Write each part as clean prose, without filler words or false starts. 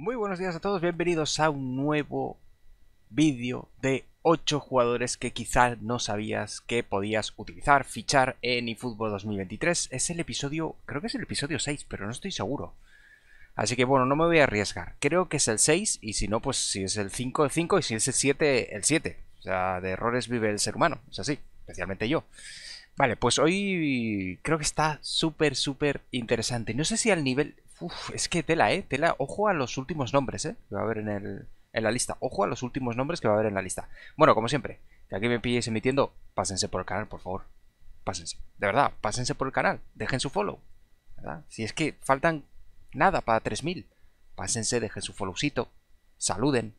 Muy buenos días a todos, bienvenidos a un nuevo vídeo de 8 jugadores que quizás no sabías que podías utilizar, fichar en eFootball 2023. Es el episodio, creo que es el episodio 6, pero no estoy seguro. Así que bueno, no me voy a arriesgar. Creo que es el 6 y si no, pues si es el 5, el 5 y si es el 7, el 7. O sea, de errores vive el ser humano, es así, especialmente yo. Vale, pues hoy creo que está súper interesante. No sé si al nivel... Uf, es que tela, tela. Ojo a los últimos nombres, que va a haber en la lista. Ojo a los últimos nombres que va a haber en la lista. Bueno, como siempre, que aquí me pilléis emitiendo, pásense por el canal, por favor. Pásense. De verdad, pásense por el canal. Dejen su follow. ¿Verdad? Si es que faltan nada para 3000. Pásense, dejen su followcito. Saluden.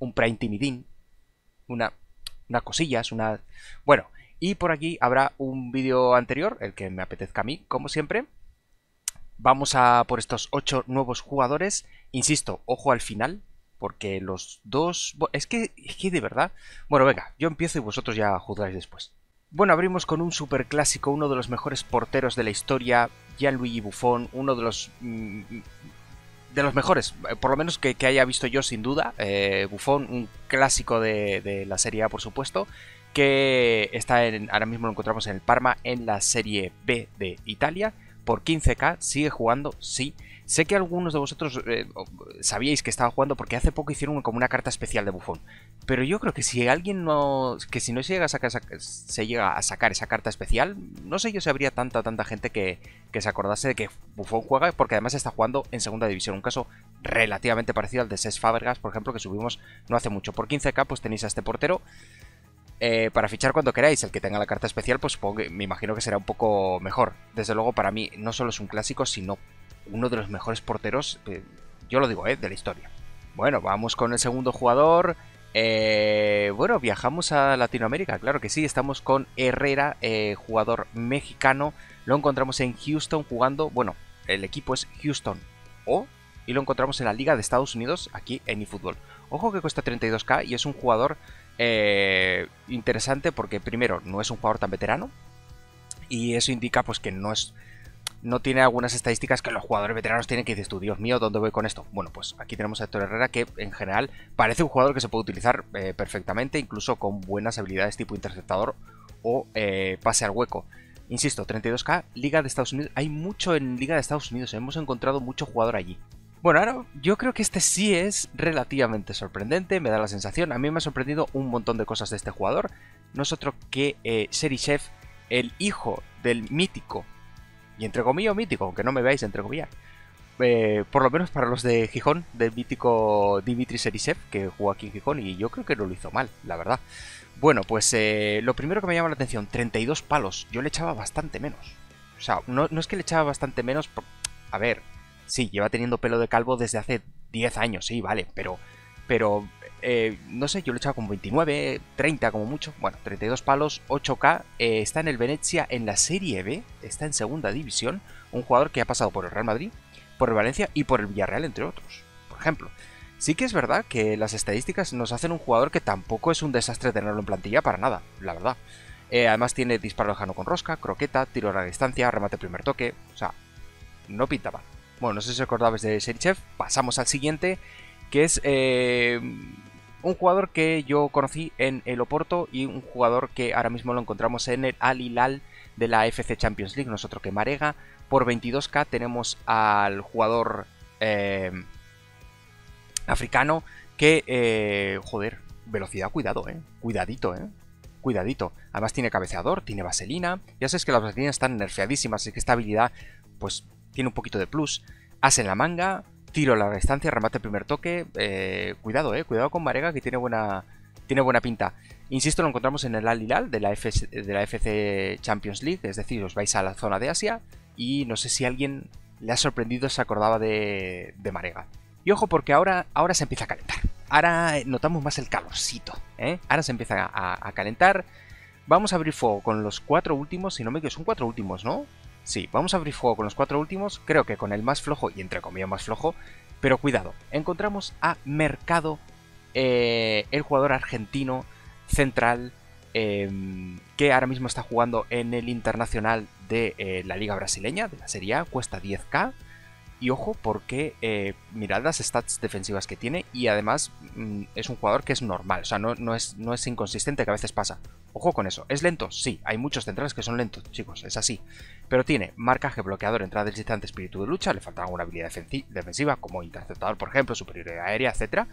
Un prime timidín. Una cosillas, una... Bueno, y por aquí habrá un vídeo anterior, el que me apetezca a mí, como siempre. Vamos a por estos 8 nuevos jugadores. Insisto, ojo al final, porque los dos... Es que de verdad... Bueno, venga, yo empiezo y vosotros ya juzgáis después. Bueno, abrimos con un superclásico, uno de los mejores porteros de la historia, Gianluigi Buffon, uno de los... mejores, por lo menos que haya visto yo sin duda. Buffon, un clásico de la Serie A, por supuesto, que está ahora mismo lo encontramos en el Parma, en la Serie B de Italia. Por 15K, sigue jugando, sí. Sé que algunos de vosotros sabíais que estaba jugando porque hace poco hicieron como una carta especial de Buffon. Pero yo creo que si alguien no... Que si no se llega a sacar, esa carta especial, no sé yo si habría tanta gente que se acordase de que Buffon juega, porque además está jugando en segunda división. Un caso relativamente parecido al de Cesc Fàbregas, por ejemplo, que subimos no hace mucho. Por 15K pues tenéis a este portero. Para fichar cuando queráis, el que tenga la carta especial, pues me imagino que será un poco mejor. Desde luego, para mí, no solo es un clásico, sino uno de los mejores porteros, yo lo digo, de la historia. Bueno, vamos con el segundo jugador. Bueno, viajamos a Latinoamérica, claro que sí, estamos con Herrera, jugador mexicano. Lo encontramos en Houston jugando, bueno, el equipo es Houston O, y lo encontramos en la Liga de Estados Unidos, aquí en eFootball. Ojo que cuesta 32K y es un jugador... interesante porque primero no es un jugador tan veterano y eso indica pues que no tiene algunas estadísticas que los jugadores veteranos tienen que dices tú, Dios mío, ¿dónde voy con esto? Bueno, pues aquí tenemos a Héctor Herrera, que en general parece un jugador que se puede utilizar perfectamente, incluso con buenas habilidades tipo interceptador o pase al hueco. Insisto, 32K, Liga de Estados Unidos, hay mucho en Liga de Estados Unidos, hemos encontrado mucho jugador allí. Bueno, ahora yo creo que este sí es relativamente sorprendente, me da la sensación. A mí me ha sorprendido un montón de cosas de este jugador. No es otro que Cheryshev, el hijo del mítico, y entre comillas mítico, aunque no me veáis entre comillas, por lo menos para los de Gijón, del mítico Dimitri Cheryshev, que jugó aquí en Gijón, y yo creo que no lo hizo mal, la verdad. Bueno, pues lo primero que me llama la atención, 32 palos, yo le echaba bastante menos. O sea, no es que le echaba bastante menos, a ver... Sí, lleva teniendo pelo de calvo desde hace 10 años, sí, vale, pero no sé, yo lo he echado con 29, 30 como mucho. Bueno, 32 palos, 8K, está en el Venecia, en la Serie B, está en segunda división, un jugador que ha pasado por el Real Madrid, por el Valencia y por el Villarreal, entre otros, por ejemplo. Sí que es verdad que las estadísticas nos hacen un jugador que tampoco es un desastre tenerlo en plantilla para nada, la verdad. Además tiene disparo lejano con rosca, croqueta, tiro a la distancia, remate primer toque, o sea, no pinta mal. Bueno, no sé si acordabais de Cheryshev. Pasamos al siguiente, que es un jugador que yo conocí en el Oporto y un jugador que ahora mismo lo encontramos en el Al Hilal de la FC Champions League, nosotros que Marega. Por 22K tenemos al jugador africano que, joder, velocidad, cuidado, cuidadito, cuidadito. Además tiene cabeceador, tiene vaselina, ya sabéis que las vaselinas están nerfeadísimas, así que esta habilidad, pues... Tiene un poquito de plus, as en la manga, tiro a larga distancia, remate primer toque, cuidado, cuidado con Marega, que tiene buena pinta. Insisto, lo encontramos en el Al Hilal de la FC Champions League, es decir, os vais a la zona de Asia y no sé si alguien le ha sorprendido, se acordaba de Marega. Y ojo porque ahora se empieza a calentar, ahora notamos más el calorcito, ahora se empieza a calentar. Vamos a abrir fuego con los 4 últimos, si no me equivoco, son 4 últimos, ¿no? Sí, vamos a abrir fuego con los 4 últimos, creo que con el más flojo, y entre comillas más flojo, pero cuidado. Encontramos a Mercado, el jugador argentino central, que ahora mismo está jugando en el Internacional de la Liga Brasileña, de la Serie A, cuesta 10K. Y ojo porque mirad las stats defensivas que tiene y además es un jugador que es normal, o sea, no es inconsistente, que a veces pasa. Ojo con eso. ¿Es lento? Sí, hay muchos centrales que son lentos, chicos, es así. Pero tiene marcaje, bloqueador, entrada del distante, espíritu de lucha, le falta alguna habilidad defensiva como interceptador, por ejemplo, superioridad aérea, etc.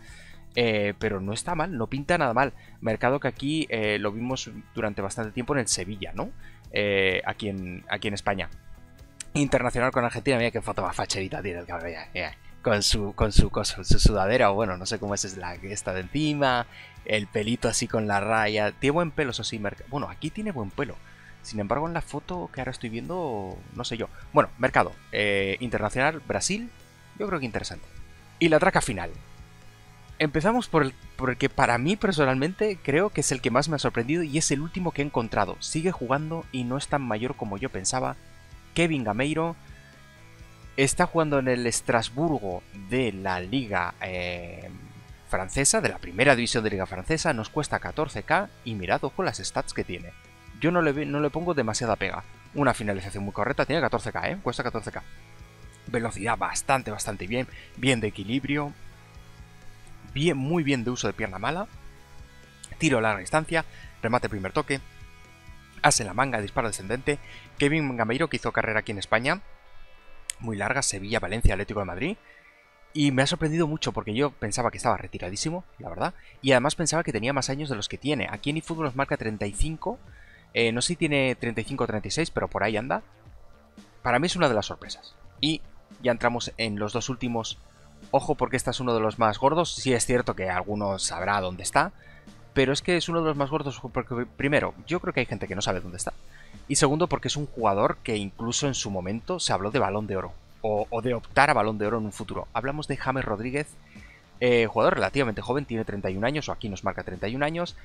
Pero no está mal, no pinta nada mal. Mercado, que aquí lo vimos durante bastante tiempo en el Sevilla, ¿no? Aquí en España. Internacional con Argentina, mira qué foto más facherita tiene el cabrón, con su sudadera, o bueno, no sé cómo es la que está de encima, el pelito así con la raya, tiene buen pelo, eso sí, bueno, aquí tiene buen pelo, sin embargo en la foto que ahora estoy viendo, no sé yo. Bueno, Mercado, Internacional, Brasil, yo creo que interesante. Y la traca final. Empezamos por el que para mí personalmente creo que es el que más me ha sorprendido y es el último que he encontrado. Sigue jugando y no es tan mayor como yo pensaba. Kevin Gameiro está jugando en el Estrasburgo de la Liga Francesa, de la primera división de Liga Francesa. Nos cuesta 14K y mirad, ojo, las stats que tiene. Yo no le pongo demasiada pega. Una finalización muy correcta, tiene 14K, cuesta 14K. Velocidad bastante bien, bien de equilibrio, bien, muy bien de uso de pierna mala, tiro a larga distancia, remate primer toque, as en la manga, disparo descendente. Kevin Gameiro, que hizo carrera aquí en España, muy larga, Sevilla, Valencia, Atlético de Madrid. Y me ha sorprendido mucho porque yo pensaba que estaba retiradísimo, la verdad. Y además pensaba que tenía más años de los que tiene. Aquí en eFootball nos marca 35. No sé si tiene 35 o 36, pero por ahí anda. Para mí es una de las sorpresas. Y ya entramos en los dos últimos. Ojo porque este es uno de los más gordos. Sí es cierto que alguno sabrá dónde está. Pero es que es uno de los más gordos porque, primero, yo creo que hay gente que no sabe dónde está. Y segundo, porque es un jugador que incluso en su momento se habló de Balón de Oro. O de optar a Balón de Oro en un futuro. Hablamos de James Rodríguez, jugador relativamente joven, tiene 31 años, o aquí nos marca 31 años.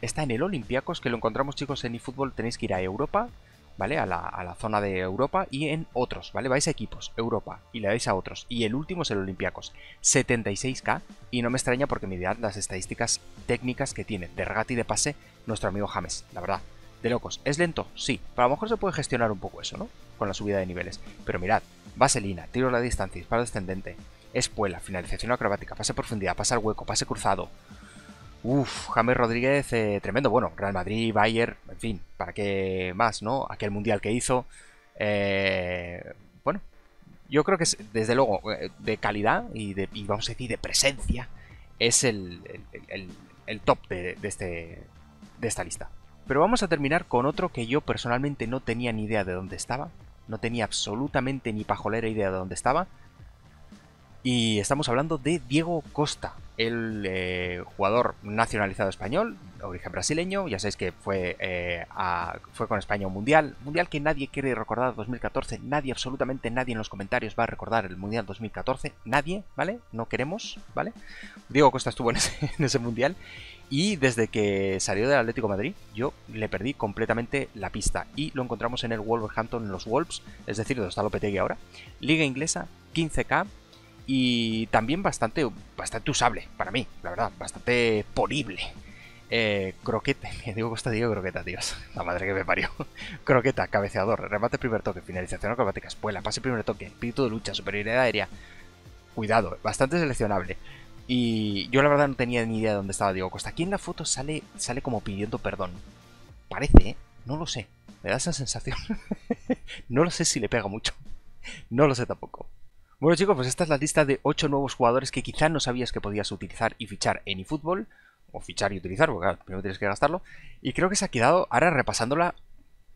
Está en el Olympiacos, que lo encontramos, chicos, en eFootball. Tenéis que ir a Europa, ¿vale? A la zona de Europa y en otros, ¿vale? Vais a equipos, Europa, y le dais a otros. Y el último es el Olympiacos, 76K. Y no me extraña porque mirad las estadísticas técnicas que tiene, de regate y de pase, nuestro amigo James, la verdad. De locos. ¿Es lento? Sí. Pero a lo mejor se puede gestionar un poco eso, ¿no? Con la subida de niveles. Pero mirad, vaselina, tiro a la distancia, disparo descendente, espuela, finalización acrobática, pase profundidad, pase al hueco, pase cruzado. Uff, James Rodríguez, tremendo. Bueno, Real Madrid, Bayern, en fin, ¿para qué más, no? Aquel mundial que hizo. Bueno, yo creo que es, desde luego, de calidad y vamos a decir de presencia, es el top de esta lista. Pero vamos a terminar con otro que yo personalmente no tenía ni idea de dónde estaba. No tenía absolutamente ni pajolera idea de dónde estaba. Y estamos hablando de Diego Costa, el jugador nacionalizado español, origen brasileño. Ya sabéis que fue con España un mundial. Mundial que nadie quiere recordar, 2014. Nadie, absolutamente nadie en los comentarios va a recordar el mundial 2014. Nadie, ¿vale? No queremos, ¿vale? Diego Costa estuvo en ese mundial. Y desde que salió del Atlético de Madrid, yo le perdí completamente la pista. Y lo encontramos en el Wolverhampton, en los Wolves, es decir, donde está Lopetegui ahora. Liga inglesa, 15K. Y también bastante usable para mí, la verdad, bastante ponible. Croqueta, Diego Costa, Diego Croqueta, tíos, la madre que me parió. Croqueta, cabeceador, remate primer toque, finalización acrobática, espuela, pase primer toque, espíritu de lucha, superioridad aérea. Cuidado, bastante seleccionable. Y yo la verdad no tenía ni idea de dónde estaba Diego Costa. Aquí en la foto sale como pidiendo perdón. Parece, ¿eh? No lo sé. Me da esa sensación. No lo sé si le pega mucho. No lo sé tampoco. Bueno, chicos, pues esta es la lista de 8 nuevos jugadores que quizá no sabías que podías utilizar y fichar en eFootball. O fichar y utilizar, porque claro, primero tienes que gastarlo. Y creo que se ha quedado, ahora repasándola,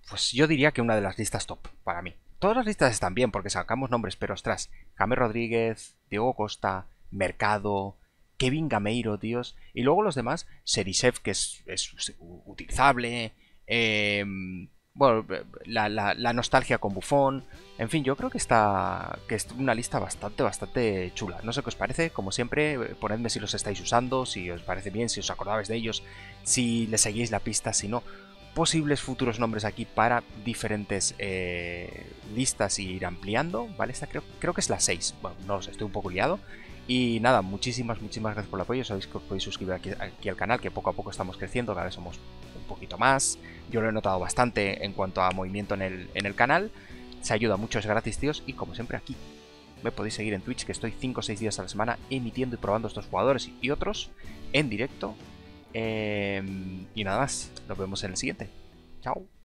pues yo diría que una de las listas top para mí. Todas las listas están bien porque sacamos nombres, pero ostras, James Rodríguez, Diego Costa, Mercado, Kevin Gameiro, tíos. Y luego los demás, Cheryshev, que es utilizable. Bueno, la nostalgia con Buffon. En fin, yo creo que es una lista bastante chula. No sé qué os parece, como siempre, ponedme si los estáis usando, si os parece bien, si os acordabais de ellos, si les seguís la pista, si no. Posibles futuros nombres aquí para diferentes listas y ir ampliando, ¿vale? Esta creo que es la 6. Bueno, no os estoy un poco liado. Y nada, muchísimas gracias por el apoyo. Sabéis que os podéis suscribir aquí al canal, que poco a poco estamos creciendo, cada vez somos un poquito más. Yo lo he notado bastante en cuanto a movimiento en el canal. Se ayuda mucho, es gratis, tíos, y como siempre aquí. Me podéis seguir en Twitch, que estoy 5 o 6 días a la semana emitiendo y probando estos jugadores y otros en directo. Y nada más, nos vemos en el siguiente. Chao.